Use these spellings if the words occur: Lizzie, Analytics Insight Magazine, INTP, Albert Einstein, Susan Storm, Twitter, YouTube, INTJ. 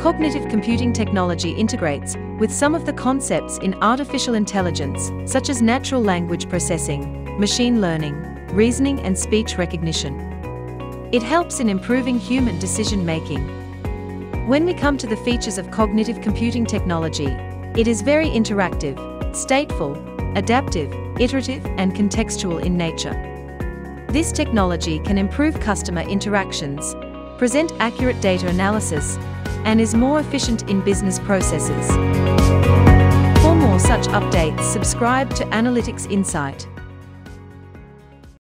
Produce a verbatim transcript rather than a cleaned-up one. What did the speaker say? cognitive computing technology integrates with some of the concepts in artificial intelligence, such as natural language processing, machine learning, reasoning and speech recognition. It helps in improving human decision-making. When we come to the features of cognitive computing technology, it is very interactive, stateful, adaptive, iterative, and contextual in nature. This technology can improve customer interactions, present accurate data analysis, and is more efficient in business processes. For more such updates, subscribe to Analytics Insight.